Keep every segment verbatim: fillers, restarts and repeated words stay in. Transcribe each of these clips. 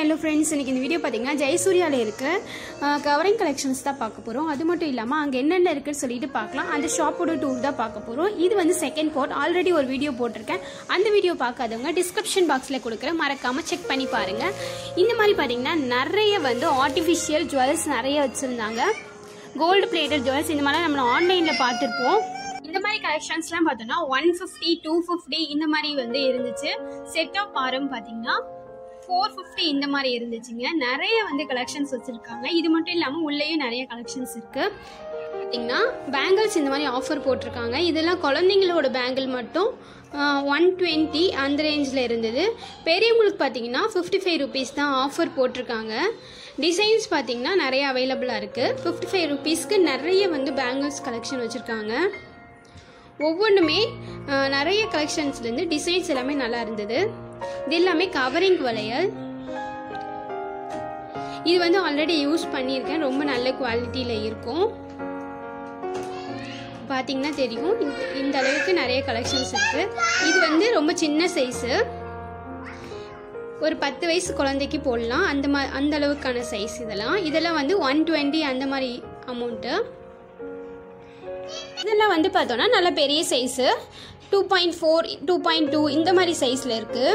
Hello friends इनके video पातीங்கன்னா ஜெயசூர்யால இருக்க கவரிங் கலெக்ஷன்ஸ் தான் பார்க்க போறோம் அது மட்டும் இல்லாம அங்க என்னென்ன இருக்குன்னு சொல்லிட்டு பார்க்கலாம் அந்த ஷாப்போட டூர் தான் பார்க்க போறோம் இது வந்து செகண்ட் பார்ட் ஆல்ரெடி ஒரு வீடியோ போட்டுர்க்கேன் அந்த வீடியோ பார்க்காதவங்க டிஸ்கிரிப்ஷன் பாக்ஸ்ல கொடுக்கிற மறக்காம செக் பண்ணி பாருங்க இந்த மாதிரி பாத்தீங்கன்னா நிறைய வந்து ஆர்ட்டிஃபிஷியல் ஜுவல்ஸ் நிறைய வச்சிருந்தாங்க கோல்ட் பிளேட்டட் ஜுவல்ஸ் இந்த மாதிரி நம்ம ஆன்லைன்ல பார்த்திருப்போம் இந்த மாதிரி கலெக்ஷன்ஸ்லாம் பார்த்தோம்னா one fifty two fifty இந்த மாதிரி வந்து இருந்துச்சு செட் ஆஃப் பாரம் பாத்தீங்கன்னா four fifty இந்த மாதிரி இருந்துச்சுங்க நிறைய வந்து கலெக்ஷன்ஸ் வச்சிருக்காங்க இது மட்டும் இல்லாம உள்ளேயும் நிறைய கலெக்ஷன்ஸ் இருக்கு பாத்தீங்கன்னா பேங்கிள்ஸ் இந்த மாதிரி ஆஃபர் போட்டுருக்காங்க இதெல்லாம் குழந்தைங்களோட பேங்கிள் மட்டும் one twenty அந்த ரேஞ்சில் இருந்தது பெரியவங்களுக்கு பாத்தீங்கன்னா fifty five rupees தான் ஆஃபர் போட்டுருக்காங்க டிசைன்ஸ் பாத்தீங்கன்னா நிறைய அவைலபிளா இருக்கு fifty five rupeesக்கு நிறைய வந்து பேங்கிள்ஸ் கலெக்ஷன் வச்சிருக்காங்க ஒவ்வொண்ணுமே நிறைய கலெக்ஷன்ஸ்ல இருந்து டிசைன்ஸ் எல்லாமே நல்லா இருந்தது இதெல்லாம் கவரிங் வளையல் இது வந்து ஆல்ரெடி யூஸ் பண்ணியிருக்கேன் ரொம்ப நல்ல குவாலிட்டியில இருக்கும் பாத்தீங்கன்னா தெரியும் இந்த அளவுக்கு நிறைய கலெக்ஷன்ஸ் இருக்கு இது வந்து ரொம்ப சின்ன சைஸ் ஒரு பத்து வயசு குழந்தைக்கு போடலாம் அந்த அந்த அளவுக்கான சைஸ் இதெல்லாம் இதெல்லாம் வந்து one twenty அந்த மாதிரி அமௌண்ட் இதெல்லாம் வந்து பார்த்தோம்னா நல்ல பெரிய size two point four two point two இந்த மாதிரி சைஸ்ல இருக்கு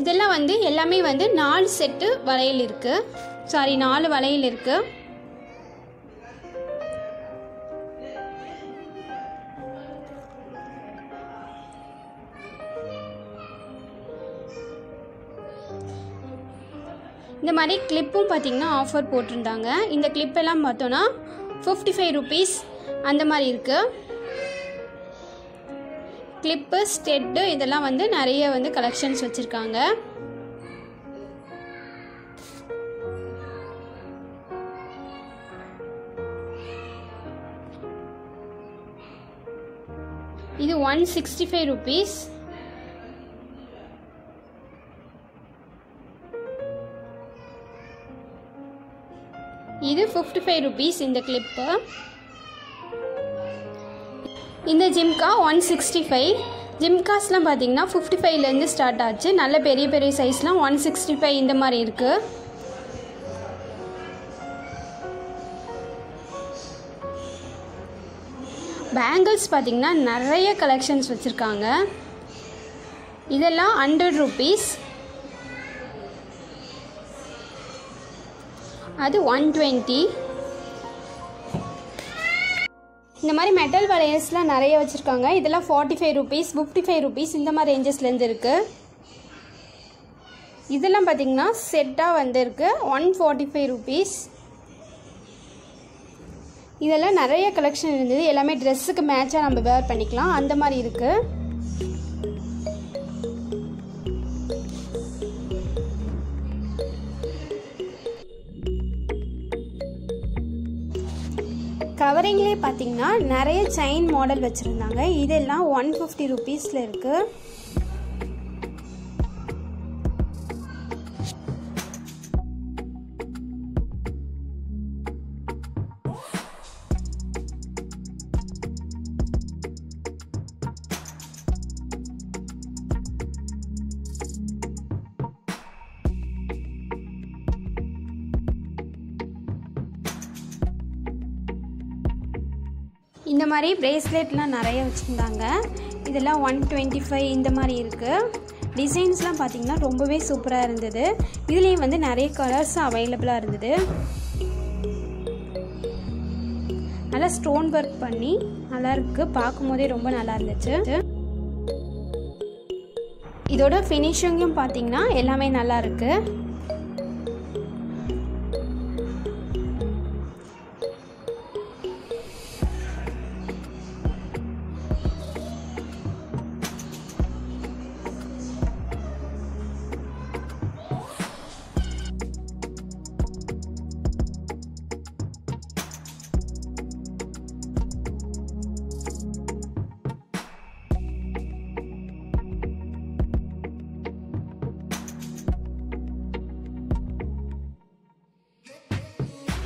இதெல்லாம் வந்து எல்லாமே வந்து நாலு செட் வளையல் இருக்கு சாரி நாலு வளையல் இருக்கு இந்த மாதிரி கிளிப்பும் பாத்தீங்கன்னா ஆஃபர் போட்டிருந்தாங்க இந்த கிளிப் எல்லாம் பார்த்தோம்னா fifty five rupees அந்த மாதிரி இருக்கு கிளிப்பு ஸ்டெட்டு இதெல்லாம் வந்து நிறைய வந்து கலெக்ஷன்ஸ் வச்சிருக்காங்க இது one sixty five rupees இது fifty five rupees இந்த கிளிப்பு இந்த ஜிம்கா one sixty five ஜிம்காஸ்லாம் பார்த்தீங்கன்னா fifty five ல இருந்து ஸ்டார்ட் ஆச்சு நல்ல பெரிய பெரிய சைஸ்லாம் one sixty five இந்த மாதிரி இருக்கு பேங்கிள்ஸ் பார்த்தீங்கன்னா நிறைய கலெக்ஷன்ஸ் வச்சிருக்காங்க இதெல்லாம் one hundred rupees அது one twenty இந்த மாதிரி மெட்டல் வளையல்ஸ்லாம் நிறைய வச்சிருக்காங்க இதெல்லாம் forty five rupees fifty five rupees இந்த மாதிரி ரேஞ்சஸ்ல இருந்து இருக்கு இதெல்லாம் பாத்தீங்கன்னா செட்டா வந்திருக்கு one forty five rupees இதெல்லாம் நிறைய கலெக்ஷன் இருந்தது எல்லாமே Dressக்கு மேட்சா நம்ம வேர் பண்ணிக்கலாம் அந்த மாதிரி இருக்கு கவரிங்லேயே பார்த்தீங்கன்னா நிறைய செயின் மாடல் வச்சுருந்தாங்க இதெல்லாம் ஒன் ஃபிஃப்டி ருபீஸில் இருக்கு இந்த மாதிரி பிரேஸ்லெட்லாம் நிறைய வச்சுருந்தாங்க இதெல்லாம் ஒன் டுவெண்ட்டி ஃபைவ் இந்த மாதிரி இருக்குது டிசைன்ஸ்லாம் பார்த்தீங்கன்னா ரொம்பவே சூப்பராக இருந்தது இதுலேயும் வந்து நிறைய கலர்ஸ் அவைலபிளாக இருந்தது நல்லா ஸ்டோன் ஒர்க் பண்ணி நல்லா இருக்குது பார்க்கும் போதே ரொம்ப நல்லா இருந்துச்சு இதோட ஃபினிஷிங்கும் பார்த்தீங்கன்னா எல்லாமே நல்லா இருக்குது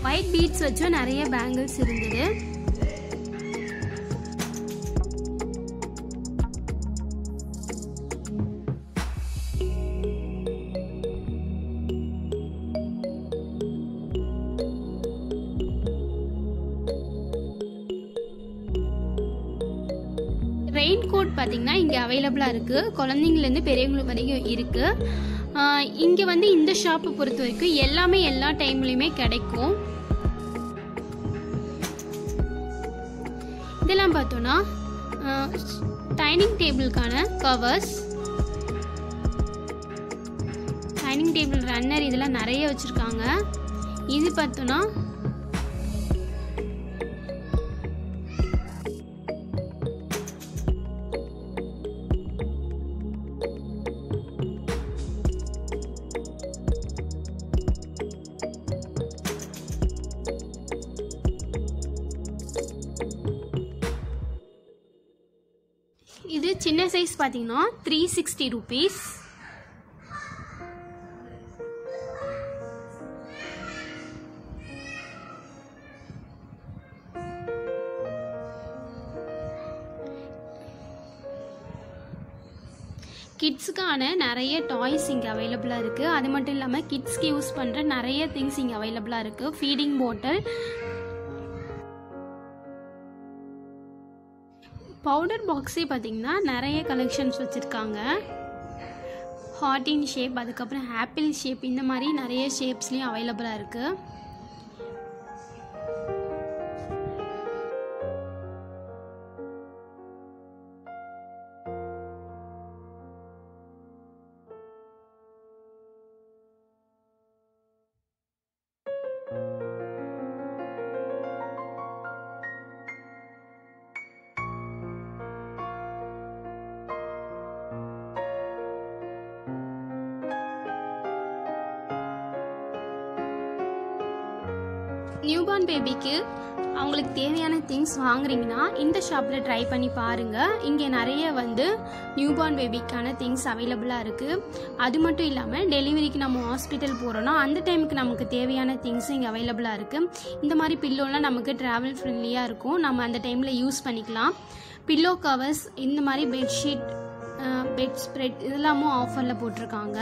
white beads வச்சு நிறைய bangles இருந்தது ரெயின் கோட் பாத்தீங்கன்னா இங்க அவேலபிளா இருக்கு, குழந்தைங்கள்ல இருந்து பெரியவங்க வரைக்கும் இருக்கு. இங்கே வந்து இந்த ஷாப்பை பொறுத்த வரைக்கும் எல்லாமே எல்லா டைம்லையுமே கிடைக்கும். இதெல்லாம் பார்த்தோன்னா டைனிங் டேபிளுக்கான கவர்ஸ், டைனிங் டேபிள் ரன்னர், இதெல்லாம் நிறைய வச்சுருக்காங்க. இது பார்த்தோன்னா இது சின்ன சைஸ் பார்த்தீங்கன்னா த்ரீ சிக்ஸ்டி ருபீஸ். கிட்ஸுக்கான நிறைய டாய்ஸ் இங்கே அவைலபிளாக இருக்குது. அது மட்டும் இல்லாமல் கிட்ஸ்க்கு யூஸ் பண்ணுற நிறைய திங்ஸ் இங்கே அவைலபிளாக இருக்குது. ஃபீடிங் பாட்டில், பவுடர் பாக்ஸே பார்த்திங்கன்னா நிறைய கலெக்ஷன்ஸ் வச்சுருக்காங்க. ஹார்டின் ஷேப், அதுக்கப்புறம் ஆப்பிள் ஷேப், இந்த மாதிரி நிறைய ஷேப்ஸ்லேயும் அவைலபிளாக இருக்குது. நியூபார்ன் பேபிக்கு அவங்களுக்கு தேவையான திங்ஸ் வாங்குறீங்கன்னா இந்த ஷாப்பில் ட்ரை பண்ணி பாருங்கள். இங்கே நிறைய வந்து நியூபார்ன் பேபிக்கான திங்ஸ் அவைலபிளாக இருக்குது. அது மட்டும் இல்லாமல் டெலிவரிக்கு நம்ம ஹாஸ்பிட்டல் போகிறோன்னா அந்த டைமுக்கு நமக்கு தேவையான திங்ஸ் இங்கே அவைலபிளாக இருக்குது. இந்த மாதிரி பில்லோலாம் நமக்கு ட்ராவல் ஃப்ரெண்ட்லியாக இருக்கும், நம்ம அந்த டைமில் யூஸ் பண்ணிக்கலாம். பில்லோ கவர்ஸ், இந்த மாதிரி பெட்ஷீட், பெட் ஸ்ப்ரெட், இதெல்லாமும் ஆஃபரில் போட்டிருக்காங்க.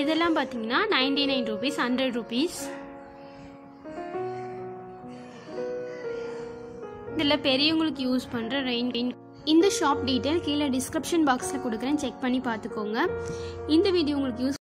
இதெல்லாம் பார்த்தீங்கன்னா ninety nine rupees, hundred rupees. இதில் பெரியவங்களுக்கு யூஸ் பண்ணுற ரெயின். இந்த ஷாப் டீட்டெயில் கீழே டிஸ்கிரிப்ஷன் பாக்ஸில் கொடுக்குறேன், செக் பண்ணி பார்த்துக்கோங்க. இந்த வீடியோ உங்களுக்கு யூஸ்